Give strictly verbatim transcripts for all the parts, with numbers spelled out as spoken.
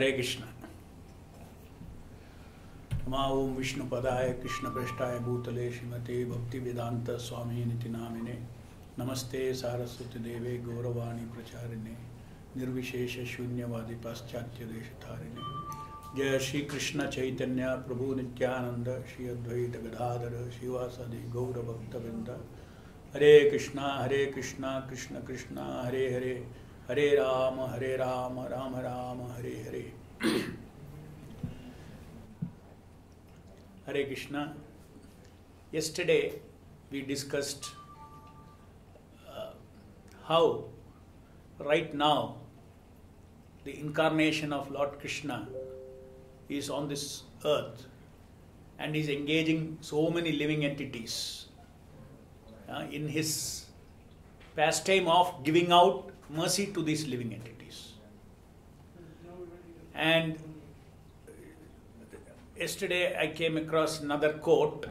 Hare Krishna. Om Vishnu Padaya Krishna Prasthaya Bhutale Shrimate Bhakti Vedanta Swami Niti Namine Namaste Saraswati Devi Gauravani Pracharine Nirvishesha Shunyavadi Paschatya Deshatharine Jaya Shri Krishna Chaitanya Prabhu Nityananda Shri Advaita Gadadara Shivasadi Gaura Bhaktavinda Hare Krishna Hare Krishna Krishna Krishna Hare Hare Hare Rama Hare Rama Rama Rama Hare Hare. Hare Krishna. Yesterday we discussed uh, how right now the incarnation of Lord Krishna is on this earth and is engaging so many living entities uh, in his pastime of giving out mercy to these living entities. And yesterday I came across another quote,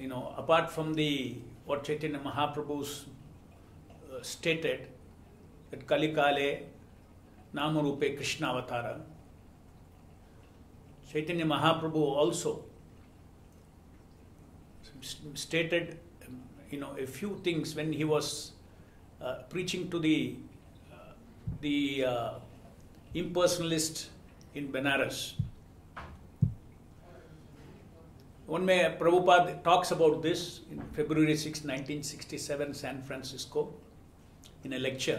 you know, apart from the what Chaitanya Mahaprabhu uh, stated, that Kali Kale Namurupa Krishnavatara, Chaitanya Mahaprabhu also stated, you know, a few things when he was Uh, preaching to the uh, the uh, impersonalist in Benares. One may, Prabhupada talks about this in February sixth nineteen sixty-seven, San Francisco, in a lecture.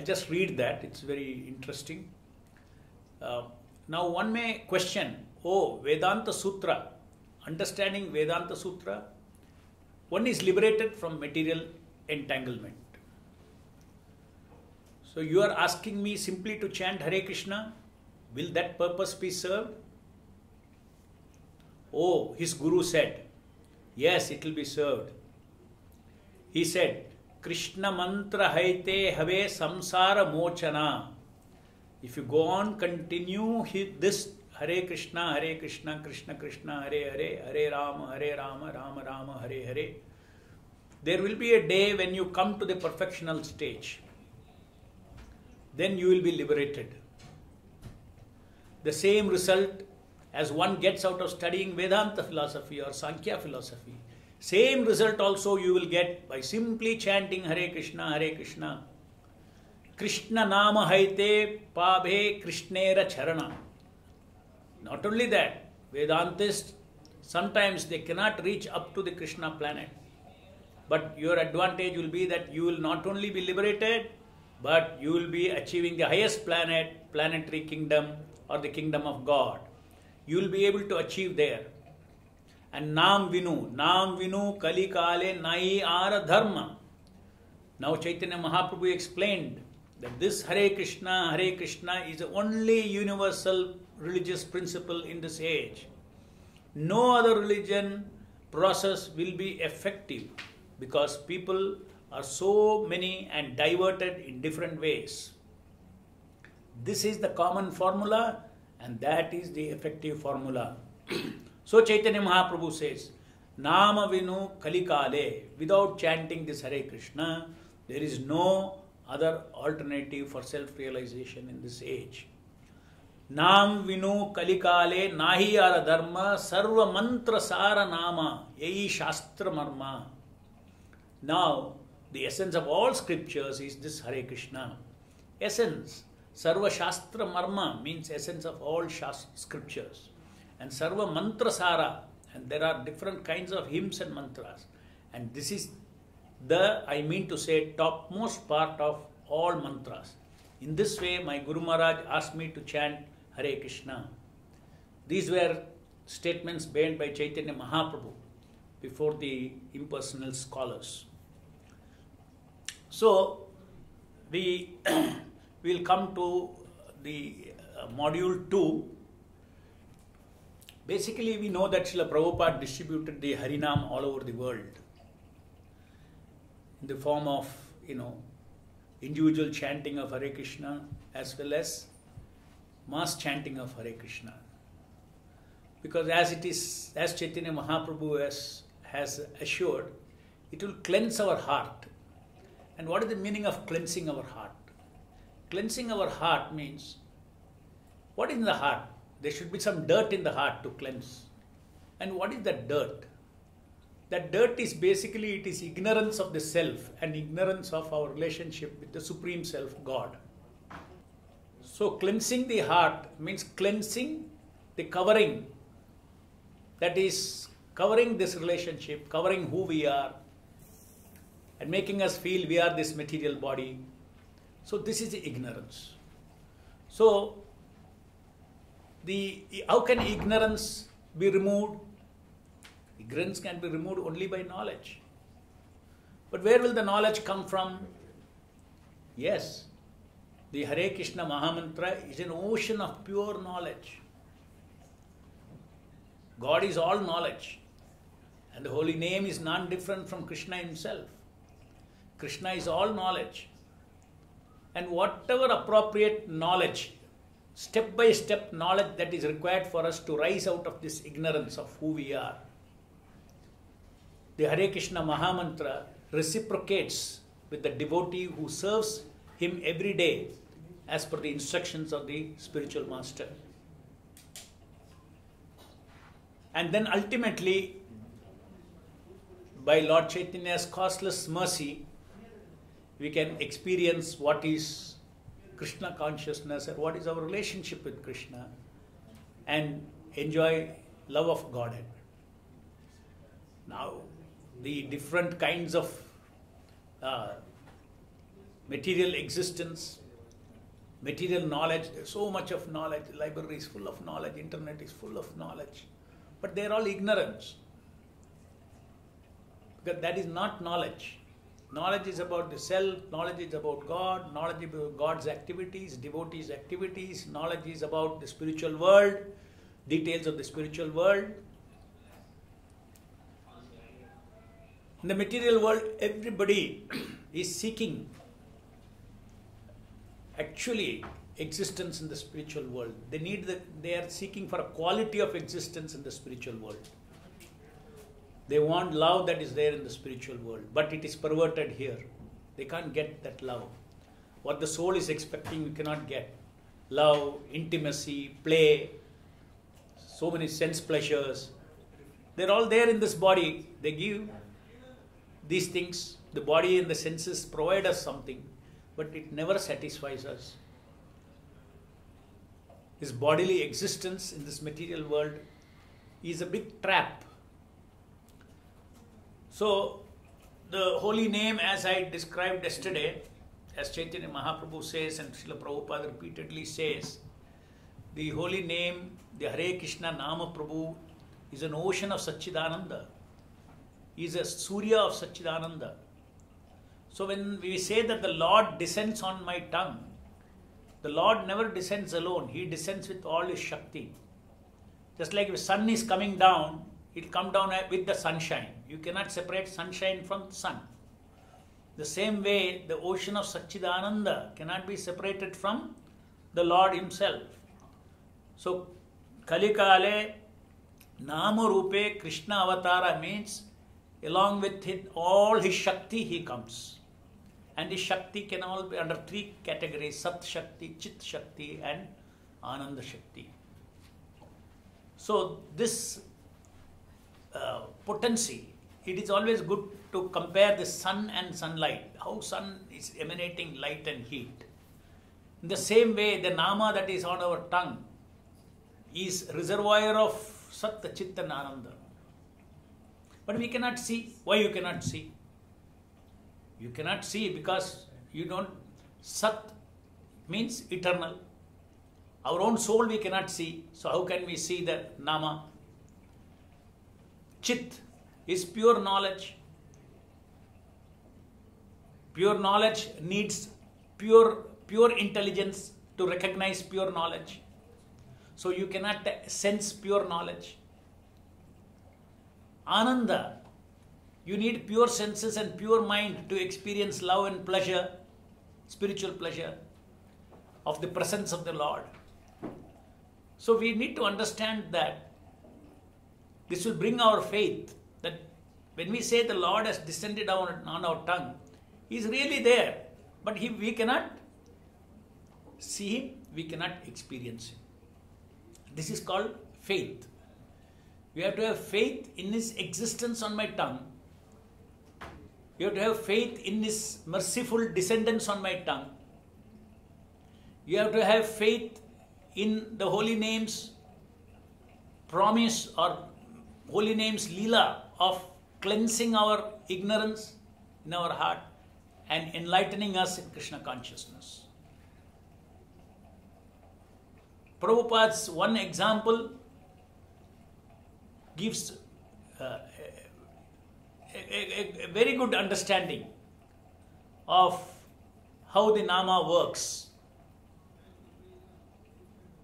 I just read that, it's very interesting. Uh, now one may question, oh, Vedanta Sutra, understanding Vedanta Sutra, one is liberated from material entanglement. So you are asking me simply to chant Hare Krishna? Will that purpose be served? Oh, his guru said, yes, it will be served. He said, Krishna Mantra Haite Have Samsara Mochana. If you go on, continue this Hare Krishna, Hare Krishna, Krishna Krishna, Hare Hare, Hare Rama, Hare Rama, Rama Rama, Hare Hare. There will be a day when you come to the perfectional stage. Then you will be liberated. The same result as one gets out of studying Vedanta philosophy or Sankhya philosophy, same result also you will get by simply chanting Hare Krishna, Hare Krishna. Krishna Nama Haite Pabe Krishnera Charana. Not only that, Vedantists, sometimes they cannot reach up to the Krishna planet. But your advantage will be that you will not only be liberated, but you will be achieving the highest planet, planetary kingdom, or the kingdom of God. You will be able to achieve there. And Nama Vinu, Nama Vinu Kalikale Nai Ara Dharma. Now Chaitanya Mahaprabhu explained that this Hare Krishna, Hare Krishna is the only universal religious principle in this age. No other religion process will be effective because people are so many and diverted in different ways. This is the common formula and that is the effective formula. So Chaitanya Mahaprabhu says, Nama Vinu Kalikale, without chanting this Hare Krishna, there is no other alternative for self-realization in this age. Nama Vinu Kalikale Nahi Ara Dharma Sarva Mantra Sara Nama Yei Shastra Marma. Now, the essence of all scriptures is this Hare Krishna. Essence, Sarva Shastra Marma means essence of all scriptures. And Sarva Mantra Sara, and there are different kinds of hymns and mantras. And this is the, I mean to say, topmost part of all mantras. In this way, my Guru Maharaj asked me to chant Hare Krishna. These were statements made by Chaitanya Mahaprabhu before the impersonal scholars. So, we will come to the uh, module two. Basically, we know that Srila Prabhupada distributed the Harinam all over the world in the form of, you know, individual chanting of Hare Krishna as well as mass chanting of Hare Krishna. Because as it is, as Chaitanya Mahaprabhu has, has assured, it will cleanse our heart. And what is the meaning of cleansing our heart? Cleansing our heart means, what is in the heart? There should be some dirt in the heart to cleanse. And what is that dirt? That dirt is basically, it is ignorance of the self and ignorance of our relationship with the Supreme Self, God. So cleansing the heart means cleansing the covering, that is covering this relationship, covering who we are and making us feel we are this material body. So this is the ignorance. So the how can ignorance be removed? Ignorance can be removed only by knowledge. But where will the knowledge come from? Yes, the Hare Krishna Mahamantra is an ocean of pure knowledge. God is all knowledge, and the holy name is none different from Krishna himself. Krishna is all knowledge, and whatever appropriate knowledge, step by step knowledge that is required for us to rise out of this ignorance of who we are. The Hare Krishna Mahamantra reciprocates with the devotee who serves him every day as per the instructions of the spiritual master. And then ultimately, by Lord Chaitanya's costless mercy, we can experience what is Krishna consciousness and what is our relationship with Krishna and enjoy love of Godhead. Now, the different kinds of uh, material existence, material knowledge, there's so much of knowledge, the library is full of knowledge, internet is full of knowledge. But they're all ignorance. Because that is not knowledge. Knowledge is about the self, knowledge is about God, knowledge is about God's activities, devotees' activities, knowledge is about the spiritual world, details of the spiritual world. In the material world, everybody is seeking actually existence in the spiritual world. They need the, they are seeking for a quality of existence in the spiritual world. They want love that is there in the spiritual world, but it is perverted here. They can't get that love. What the soul is expecting, you cannot get. Love, intimacy, play, so many sense pleasures. They're all there in this body. They give these things, the body and the senses provide us something, but it never satisfies us. This bodily existence in this material world is a big trap. So, the holy name, as I described yesterday, as Chaitanya Mahaprabhu says and Srila Prabhupada repeatedly says, the holy name, the Hare Krishna Nama Prabhu, is an ocean of Satchidananda. He is a Surya of Satchidananda. So when we say that the Lord descends on my tongue, the Lord never descends alone. He descends with all his Shakti. Just like if the sun is coming down, it will come down with the sunshine. You cannot separate sunshine from sun. The same way, the ocean of Satchidananda cannot be separated from the Lord himself. So, Kali Kale Namurupa Krishna Avatara means, along with him, all his Shakti, he comes. And his Shakti can all be under three categories, Sat Shakti, Chit Shakti and Ananda Shakti. So this uh, potency, it is always good to compare the sun and sunlight, how sun is emanating light and heat. In the same way, the Nama that is on our tongue is reservoir of Sat, Chit and Ananda. But we cannot see. Why you cannot see? You cannot see because you don't... Sat means eternal. Our own soul we cannot see. So how can we see the Nama? Chit is pure knowledge. Pure knowledge needs pure, pure intelligence to recognize pure knowledge. So you cannot sense pure knowledge. Ananda, you need pure senses and pure mind to experience love and pleasure, spiritual pleasure of the presence of the Lord. So we need to understand that this will bring our faith, that when we say the Lord has descended on, on our tongue, He is really there, but he, we cannot see him, we cannot experience him. This is called faith. You have to have faith in his existence on my tongue. You have to have faith in his merciful descendants on my tongue. You have to have faith in the holy names promise or holy names Leela of cleansing our ignorance in our heart and enlightening us in Krishna consciousness. Prabhupada's one example gives uh, a, a, a very good understanding of how the Nama works.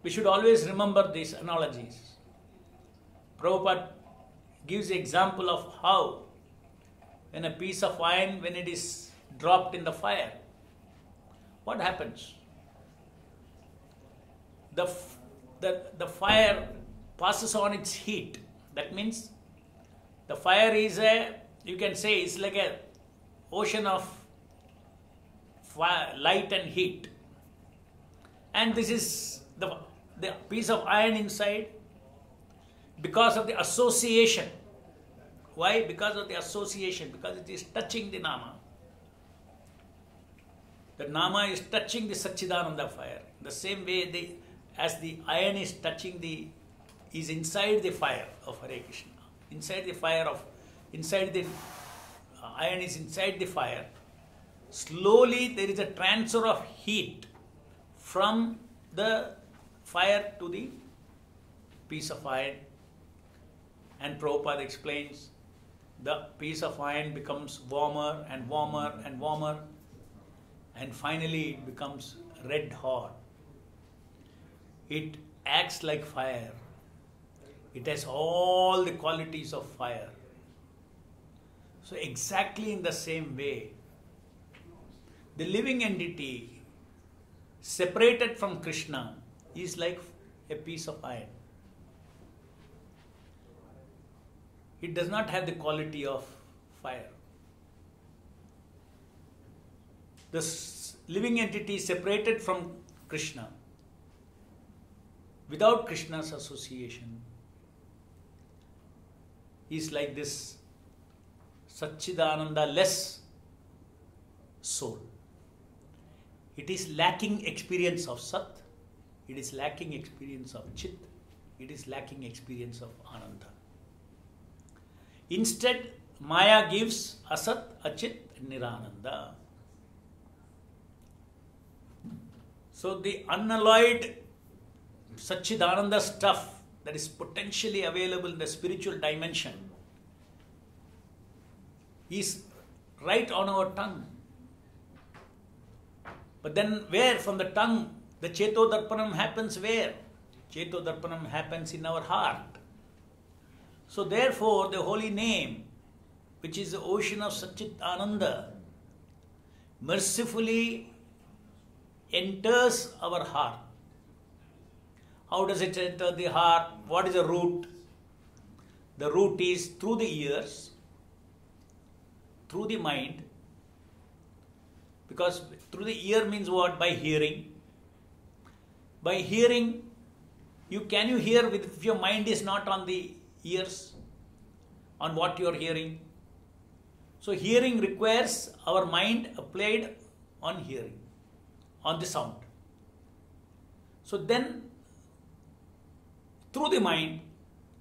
We should always remember these analogies. Prabhupada gives example of how when a piece of iron, when it is dropped in the fire, what happens? The, the, the fire passes on its heat. That means the fire is a, you can say it's like an ocean of fire, light and heat. And this is the, the piece of iron inside because of the association. Why? Because of the association, because it is touching the Nama. The Nama is touching the Satchidananda fire. The same way the, as the iron is touching the, is inside the fire of Hare Krishna. Inside the fire of, inside the, uh, iron is inside the fire. Slowly there is a transfer of heat from the fire to the piece of iron. And Prabhupada explains the piece of iron becomes warmer and warmer and warmer, and finally it becomes red hot. It acts like fire. It has all the qualities of fire. So exactly in the same way, the living entity separated from Krishna is like a piece of iron. It does not have the quality of fire. The living entity separated from Krishna, without Krishna's association, is like this Satchidananda-less soul. It is lacking experience of Sat, it is lacking experience of Chit, it is lacking experience of Ananda. Instead, Maya gives Asat, Achit, Nirananda. So the unalloyed Satchidananda stuff that is potentially available in the spiritual dimension is right on our tongue. But then where from the tongue the Cheto Darpanam happens where? Cheto Darpanam happens in our heart. So therefore the holy name, which is the ocean of Satchit Ananda, mercifully enters our heart. How does it enter the heart? What is the root? The root is through the ears, through the mind, because through the ear means what? By hearing. By hearing, you can you hear with, if your mind is not on the ears, on what you are hearing? So hearing requires our mind applied on hearing, on the sound. So then, through the mind,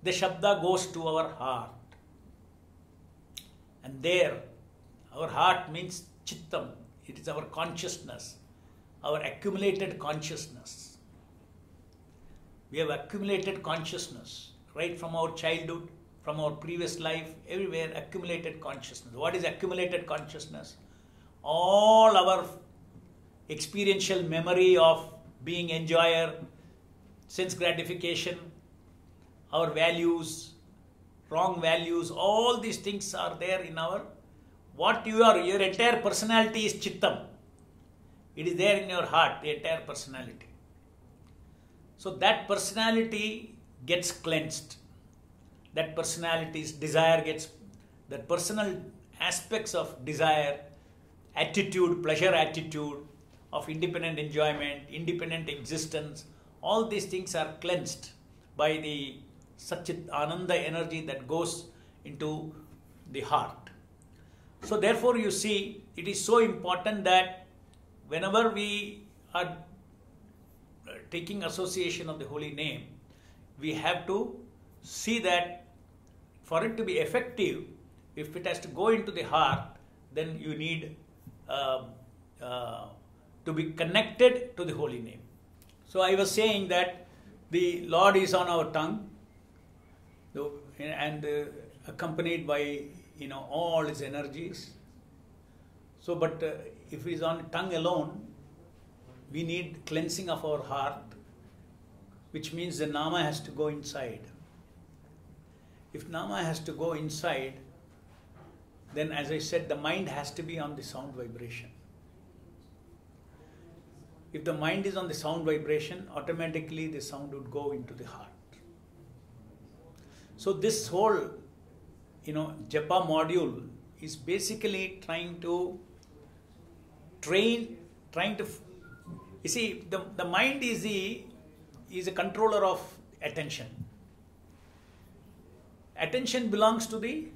the Shabda goes to our heart. And there, our heart means Chittam. It is our consciousness, our accumulated consciousness. We have accumulated consciousness, right from our childhood, from our previous life, everywhere, accumulated consciousness. What is accumulated consciousness? All our experiential memory of being enjoyer, sense gratification, our values, wrong values, all these things are there in our, what you are, your entire personality is Chittam. It is there in your heart, the entire personality. So that personality gets cleansed. That personality's desire gets, that personal aspects of desire, attitude, pleasure attitude, of independent enjoyment, independent existence, all these things are cleansed by the Satchidananda energy that goes into the heart. So therefore you see, it is so important that whenever we are taking association of the holy name, we have to see that for it to be effective, if it has to go into the heart, then you need uh, uh, to be connected to the holy name. So I was saying that the Lord is on our tongue, and uh, accompanied by, you know, all his energies. So, but uh, if he is on tongue alone, we need cleansing of our heart, which means the Nama has to go inside. If Nama has to go inside, then as I said, the mind has to be on the sound vibration. If the mind is on the sound vibration, automatically the sound would go into the heart. So this whole, you know, Japa module is basically trying to train, trying to, you see, the, the mind is the, is a controller of attention. Attention belongs to the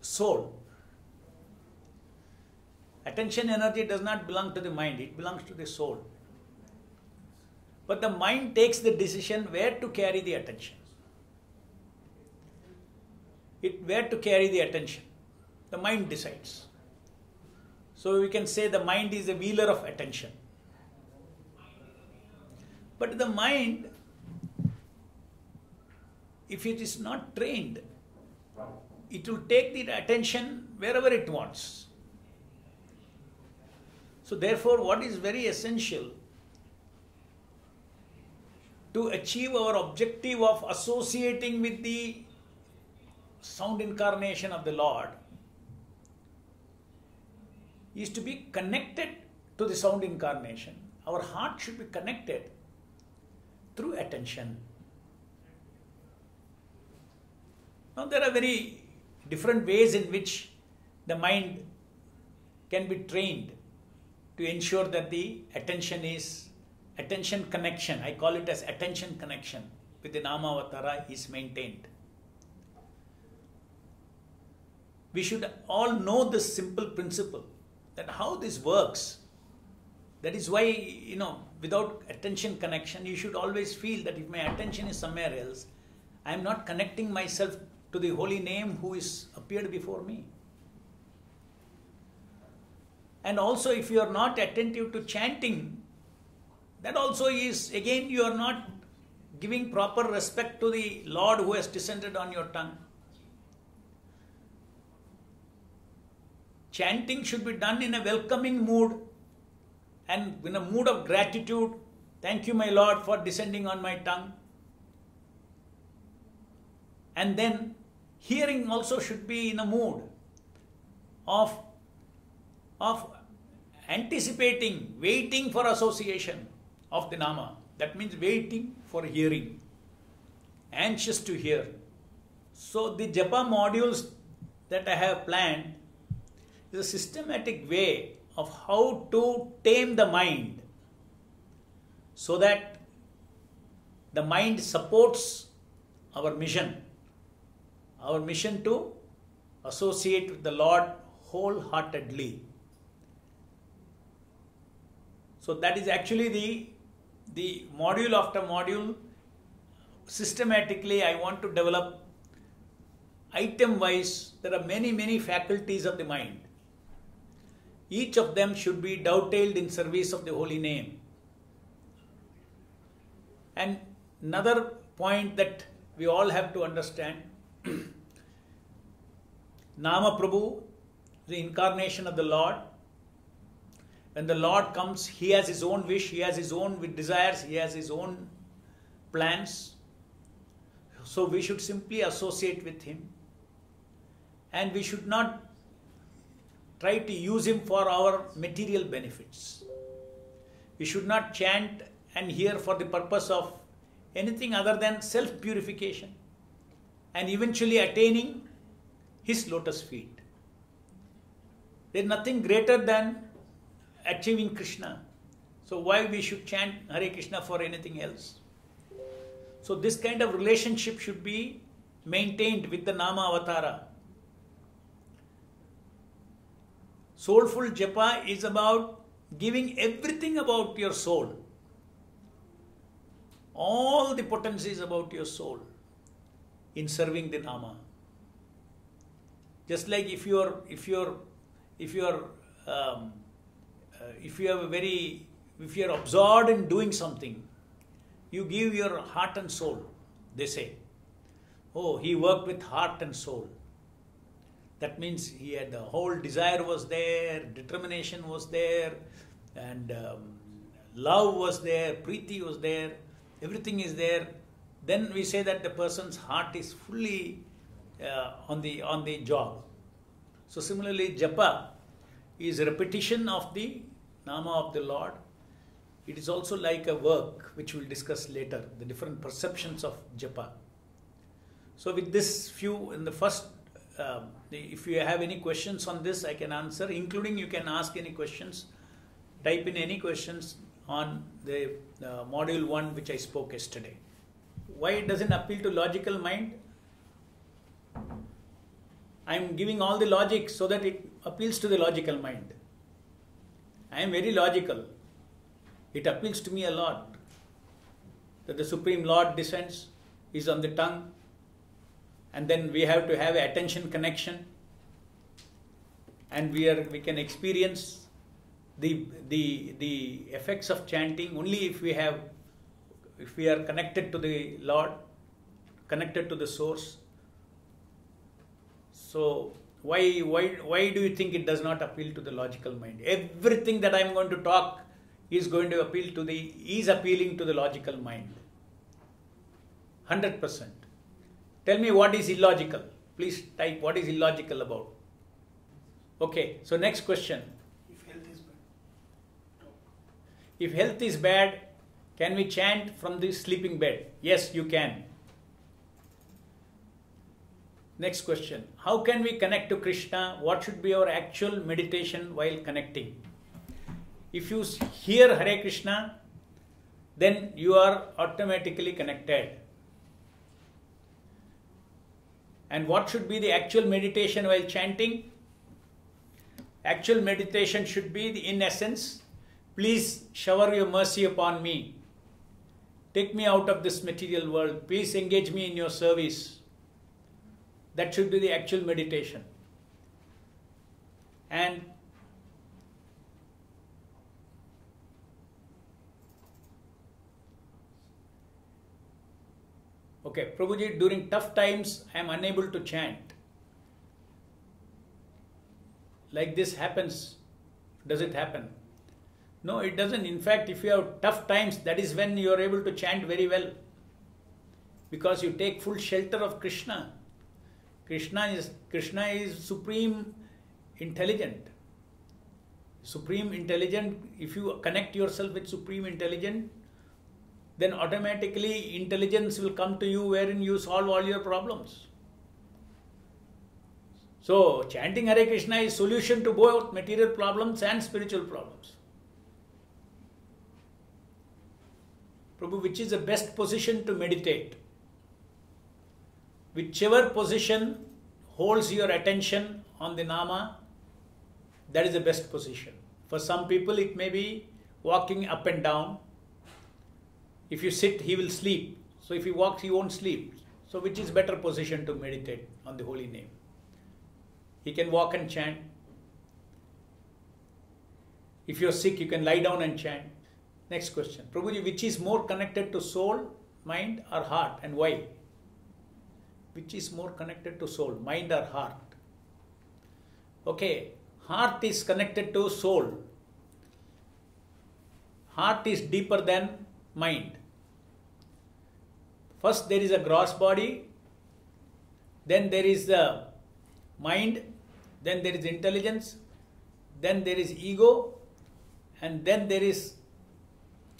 soul. Attention energy does not belong to the mind, it belongs to the soul. But the mind takes the decision where to carry the attention. It where to carry the attention. The mind decides. So we can say the mind is a wheeler of attention. But the mind, if it is not trained, it will take the attention wherever it wants. So therefore, what is very essential to achieve our objective of associating with the sound incarnation of the Lord is to be connected to the sound incarnation. Our heart should be connected through attention. Now there are very different ways in which the mind can be trained to ensure that the attention is, attention connection, I call it as attention connection with the Namavatara is maintained. We should all know this simple principle, that how this works. That is why, you know, without attention connection, you should always feel that if my attention is somewhere else, I am not connecting myself to the holy name who is appeared before me. And also if you are not attentive to chanting, that also is, again, you are not giving proper respect to the Lord who has descended on your tongue. Chanting should be done in a welcoming mood and in a mood of gratitude. Thank you, my Lord, for descending on my tongue. And then hearing also should be in a mood of, of anticipating, waiting for association of the Nama. That means waiting for hearing, anxious to hear. So the Japa modules that I have planned is a systematic way of how to tame the mind so that the mind supports our mission, our mission to associate with the Lord wholeheartedly. So that is actually the, the module after module. Systematically, I want to develop item-wise. There are many, many faculties of the mind. Each of them should be dovetailed in service of the holy name. And another point that we all have to understand, Nama Prabhu, the incarnation of the Lord. When the Lord comes, he has his own wish, he has his own desires, he has his own plans. So we should simply associate with him. And we should not try to use him for our material benefits. We should not chant and hear for the purpose of anything other than self-purification and eventually attaining his lotus feet. There is nothing greater than achieving Krishna So why we should chant Hare Krishna for anything else? So this kind of relationship should be maintained with the Namavatara. Soulful Japa is about giving everything about your soul. All the potencies about your soul in serving the Nama. Just like if you are, if you are, if you are, um, uh, if you have a very, if you are absorbed in doing something, you give your heart and soul. They say, oh, he worked with heart and soul. That means he had the whole desire was there, determination was there, and um, love was there, preeti was there, everything is there. Then we say that the person's heart is fully uh, on the on the job. So similarly, japa is a repetition of the nama of the Lord. It is also like a work, which we will discuss later, the different perceptions of japa. So with this few, in the first, Uh, if you have any questions on this, I can answer, including you can ask any questions, type in any questions on the uh, module one which I spoke yesterday. Why it doesn't appeal to logical mind? I am giving all the logic so that it appeals to the logical mind. I am very logical. It appeals to me a lot that the Supreme Lord descends, is on the tongue, and then we have to have attention connection, and we are we can experience the the the effects of chanting only if we have if we are connected to the Lord, connected to the source. So why why why do you think it does not appeal to the logical mind? Everything that I am going to talk is going to appeal to the is appealing to the logical mind. one hundred percent. Tell me what is illogical. Please type what is illogical about. Okay, so next question. If health is bad. If health is bad, can we chant from the sleeping bed? Yes, you can. Next question. How can we connect to Krishna? What should be our actual meditation while connecting? If you hear Hare Krishna, then you are automatically connected. And what should be the actual meditation while chanting? Actual meditation should be, the, in essence, please shower your mercy upon me. Take me out of this material world. Please engage me in your service. That should be the actual meditation. And okay, Prabhuji, during tough times, I am unable to chant. Like this happens. Does it happen? No, it doesn't. In fact, if you have tough times, that is when you are able to chant very well. Because you take full shelter of Krishna. Krishna is, Krishna is supreme intelligent. Supreme intelligent, if you connect yourself with supreme intelligent, then automatically intelligence will come to you wherein you solve all your problems. So chanting Hare Krishna is solution to both material problems and spiritual problems. Prabhu, which is the best position to meditate? Whichever position holds your attention on the Nama, that is the best position. For some people it may be walking up and down. If you sit, he will sleep. So if he walks, he won't sleep. So which is better position to meditate on the holy name? He can walk and chant. If you're sick, you can lie down and chant. Next question. Prabhuji, which is more connected to soul, mind or heart, and why? Which is more connected to soul, mind or heart? Okay, heart is connected to soul. Heart is deeper than mind. First there is a gross body, then there is the mind, then there is intelligence, then there is ego, and then there is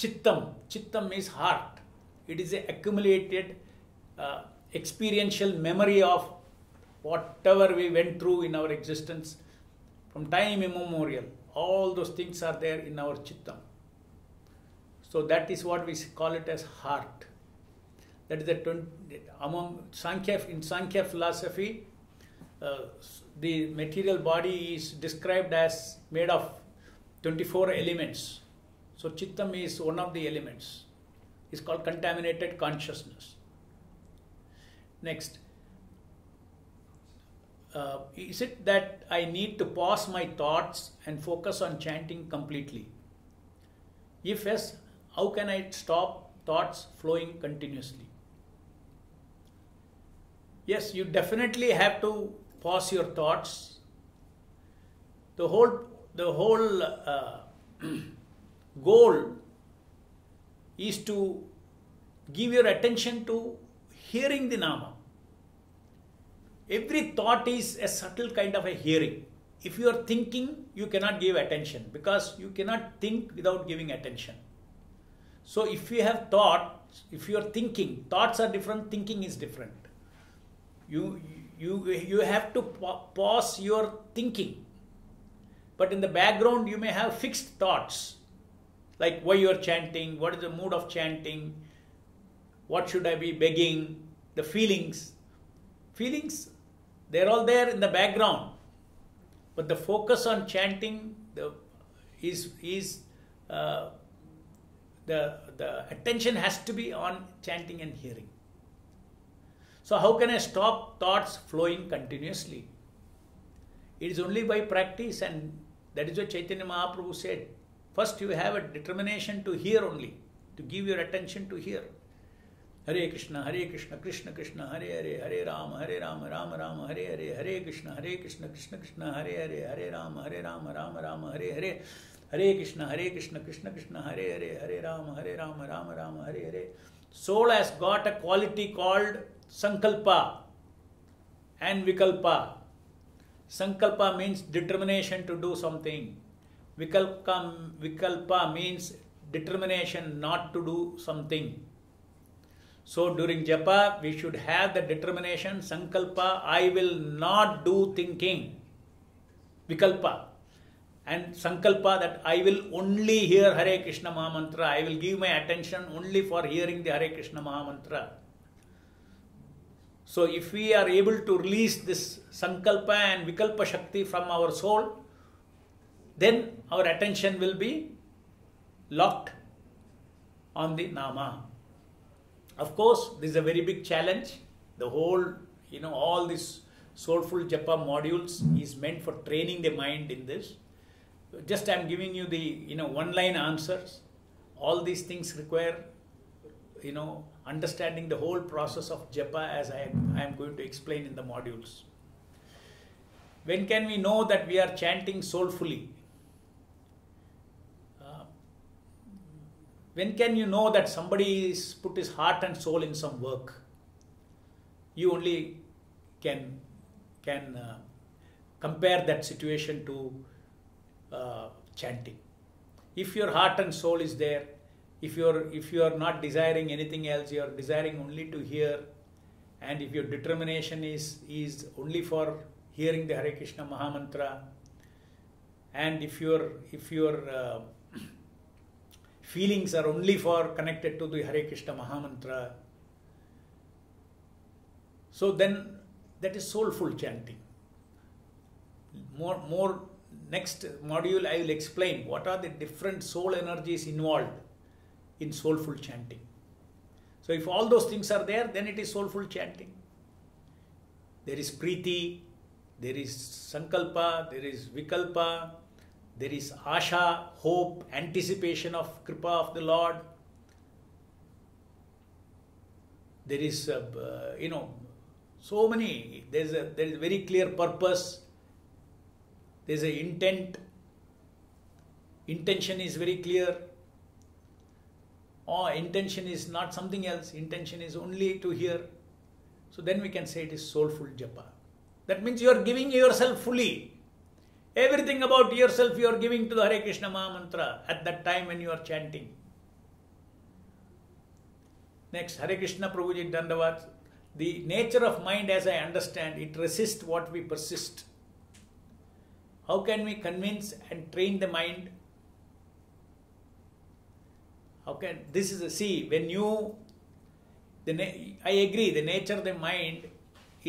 Chittam. Chittam is heart. It is an accumulated uh, experiential memory of whatever we went through in our existence from time immemorial. All those things are there in our Chittam. So that is what we call it as heart. That is the among Sankhya, in Sankhya philosophy, uh, the material body is described as made of twenty-four elements. So Chittam is one of the elements. It's called contaminated consciousness. Next, uh, is it that I need to pause my thoughts and focus on chanting completely? If yes, how can I stop thoughts flowing continuously? Yes, you definitely have to pause your thoughts. The whole, the whole uh, goal is to give your attention to hearing the Nama. Every thought is a subtle kind of a hearing. If you are thinking, you cannot give attention, because you cannot think without giving attention. So if you have thoughts, if you are thinking, thoughts are different, thinking is different. You, you, you have to pause your thinking. But in the background, you may have fixed thoughts, like why you are chanting, what is the mood of chanting, what should I be begging, the feelings. Feelings, they are all there in the background. But the focus on chanting, the, is, is uh, the, the attention has to be on chanting and hearing. So how can I stop thoughts flowing continuously? It is only by practice, and that is what Chaitanya Mahaprabhu said. First you have a determination to hear only, to give your attention to hear. Hare Krishna, Hare Krishna, Krishna Krishna, Hare Hare, Hare Rama, Hare Rama, Rama Rama, Hare Hare, Hare Krishna, Hare Krishna, Krishna Krishna, Hare Hare, Hare Rama, Hare Rama, Rama Rama, Hare Hare, Hare Krishna, Hare Krishna, Krishna Krishna, Hare Hare, Hare Rama, Hare Rama, Rama Rama, Hare Hare. Soul has got a quality called Sankalpa and Vikalpa. Sankalpa means determination to do something. Vikalpa, Vikalpa means determination not to do something. So during japa, we should have the determination, sankalpa, I will not do thinking, vikalpa, and sankalpa, that I will only hear Hare Krishna Mahamantra, I will give my attention only for hearing the Hare Krishna Mahamantra. So if we are able to release this sankalpa and vikalpa shakti from our soul, then our attention will be locked on the Nama. Of course, this is a very big challenge. The whole, you know, all this Soulful Japa modules is meant for training the mind in this. Just I am giving you the, you know, one-line answers. All these things require, you know, understanding the whole process of japa as I am, I am going to explain in the modules. When can we know that we are chanting soulfully? When can you know that somebody is put his heart and soul in some work? You only can, can uh, compare that situation to uh, chanting. If your heart and soul is there, if you are if you are not desiring anything else, you are desiring only to hear, and if your determination is, is only for hearing the Hare Krishna Mahamantra, and if your if your uh, feelings are only for connected to the Hare Krishna Mahamantra. So then that is soulful chanting. More, more next module I will explain what are the different soul energies involved in soulful chanting. So if all those things are there, then it is soulful chanting. There is Preeti, there is Sankalpa, there is Vikalpa, there is Asha, hope, anticipation of Kripa of the Lord. There is, uh, you know, so many. There is a, there is a very clear purpose. There is an intent. Intention is very clear. Or intention is not something else. Intention is only to hear. So then we can say it is soulful japa. That means you are giving yourself fully. Everything about yourself you are giving to the Hare Krishna Mahamantra at that time when you are chanting. Next, Hare Krishna Prabhuji Dandavat. The nature of mind, as I understand, it resists what we persist. How can we convince and train the mind? Okay, this is a see when you the na I agree the nature of the mind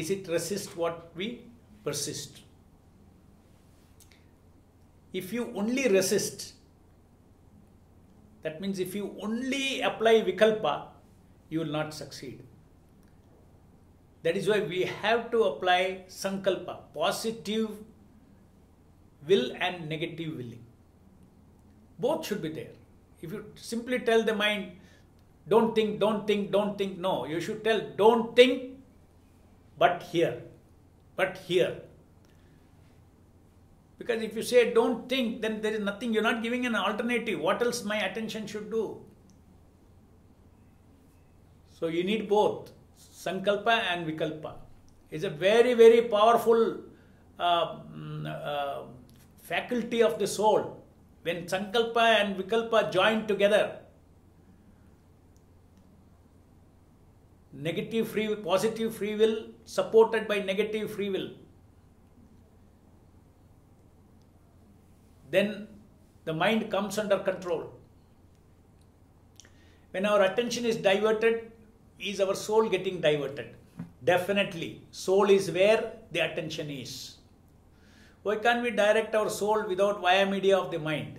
is it resist what we persist. If you only resist, that means if you only apply Vikalpa, you will not succeed. That is why we have to apply Sankalpa, positive will and negative willing. Both should be there. If you simply tell the mind, don't think, don't think, don't think, no. You should tell, don't think, but hear, but hear. Because if you say, don't think, then there is nothing. You're not giving an alternative. What else my attention should do? So you need both, Sankalpa and Vikalpa. It's a very, very powerful uh, uh, faculty of the soul. When Sankalpa and Vikalpa join together, negative free will, positive free will, supported by negative free will, then the mind comes under control. When our attention is diverted, is our soul getting diverted? Definitely. Soul is where the attention is. Why can't we direct our soul without via media of the mind?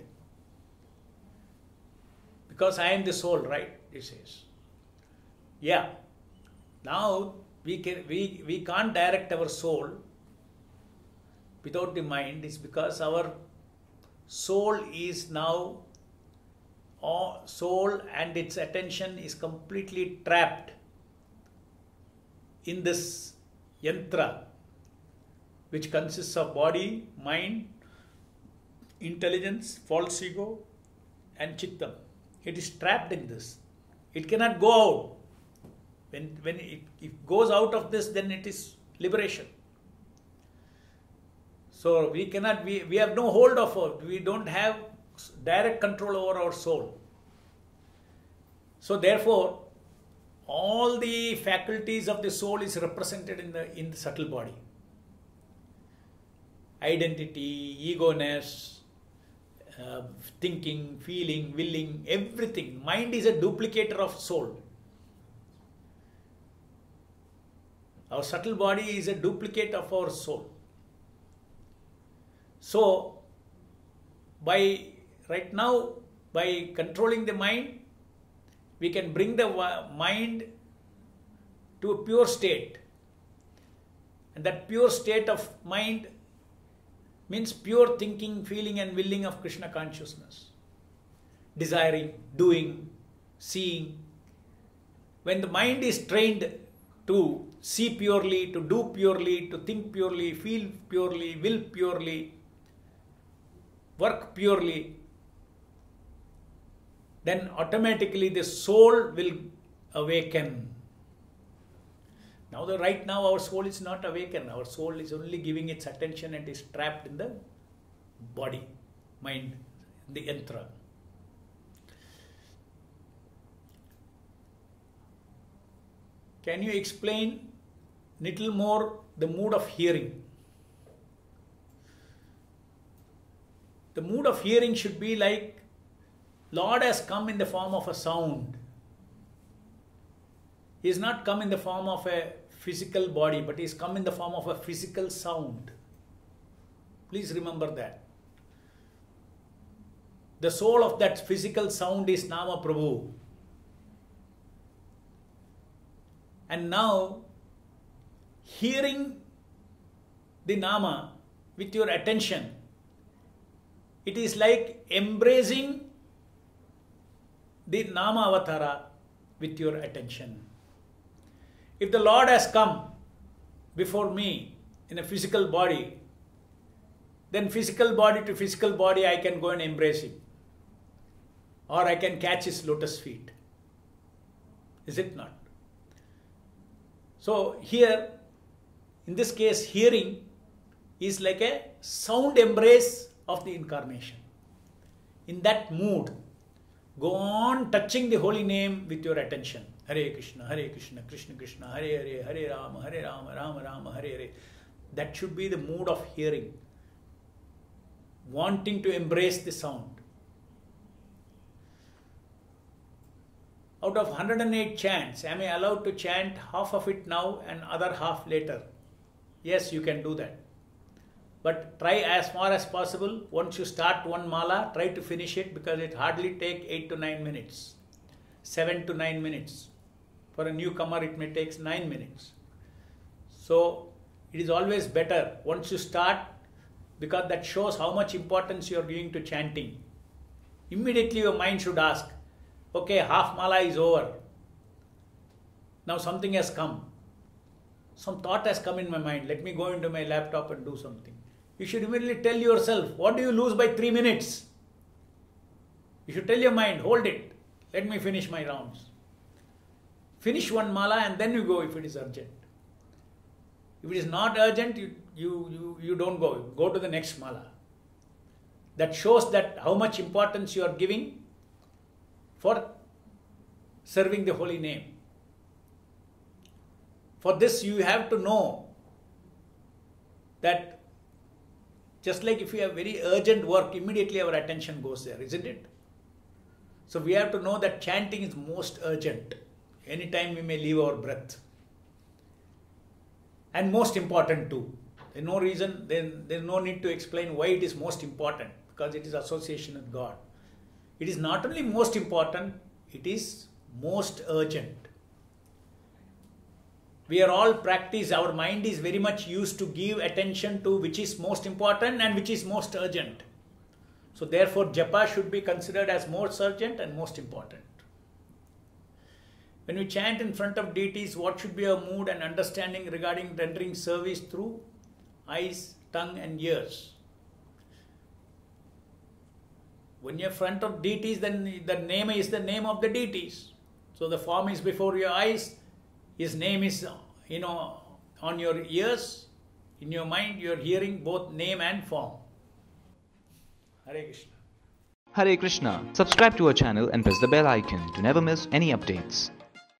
Because I am the soul, right? It says. Yeah. Now we can we, we can't direct our soul without the mind, is because our soul is now, oh, soul and its attention is completely trapped in this yantra, which consists of body, mind, intelligence, false ego and chittam. It is trapped in this. It cannot go out. When, when it, it goes out of this, then it is liberation. So we cannot, we, we have no hold of it. We don't have direct control over our soul. So therefore, all the faculties of the soul is represented in the, in the subtle body. Identity, egoness, uh, thinking, feeling, willing, everything. Mind is a duplicator of soul. Our subtle body is a duplicate of our soul. So, by right now, by controlling the mind, we can bring the mind to a pure state. And that pure state of mind means pure thinking, feeling and willing of Krishna consciousness. Desiring, doing, seeing. When the mind is trained to see purely, to do purely, to think purely, feel purely, will purely, work purely, then automatically the soul will awaken. Now, the, right now our soul is not awakened. Our soul is only giving its attention and is trapped in the body, mind, the yantra. Can you explain little more the mood of hearing? The mood of hearing should be like Lord has come in the form of a sound. He has not come in the form of a physical body, but he has come in the form of a physical sound. Please remember that. The soul of that physical sound is Nama Prabhu. And now, hearing the Nama with your attention, it is like embracing the Namavatara with your attention. If the Lord has come before me in a physical body, then physical body to physical body I can go and embrace him. Or I can catch his lotus feet. Is it not? So here, in this case, hearing is like a sound embrace of the incarnation. In that mood, go on touching the holy name with your attention. Hare Krishna, Hare Krishna, Krishna Krishna, Hare Hare, Hare Rama, Hare Rama, Rama Rama, Hare Hare. That should be the mood of hearing. Wanting to embrace the sound. Out of one hundred eight chants, am I allowed to chant half of it now and other half later? Yes, you can do that. But try as far as possible. Once you start one mala, try to finish it, because it hardly takes eight to nine minutes. seven to nine minutes. For a newcomer, it may take nine minutes. So, it is always better once you start, because that shows how much importance you are giving to chanting. Immediately your mind should ask, okay, half mala is over. Now something has come. Some thought has come in my mind. Let me go into my laptop and do something. You should immediately tell yourself, what do you lose by three minutes? You should tell your mind, hold it. Let me finish my rounds. Finish one mala and then you go if it is urgent. If it is not urgent, you, you, you, you don't go. You go to the next mala. That shows that how much importance you are giving for serving the holy name. For this, you have to know that just like if you have very urgent work, immediately our attention goes there, isn't it? So we have to know that chanting is most urgent. Anytime we may leave our breath. And most important too. There's no reason, there's no need to explain why it is most important, because it is association with God. It is not only most important, it is most urgent. We are all practice, our mind is very much used to give attention to which is most important and which is most urgent. So therefore, japa should be considered as most urgent and most important. When we chant in front of deities, what should be our mood and understanding regarding rendering service through eyes, tongue and ears? When you are in front of deities, then the name is the name of the deities. So the form is before your eyes, his name is, you know, on your ears, in your mind you are hearing both name and form. Hare Krishna. Hare Krishna. Subscribe to our channel and press the bell icon to never miss any updates.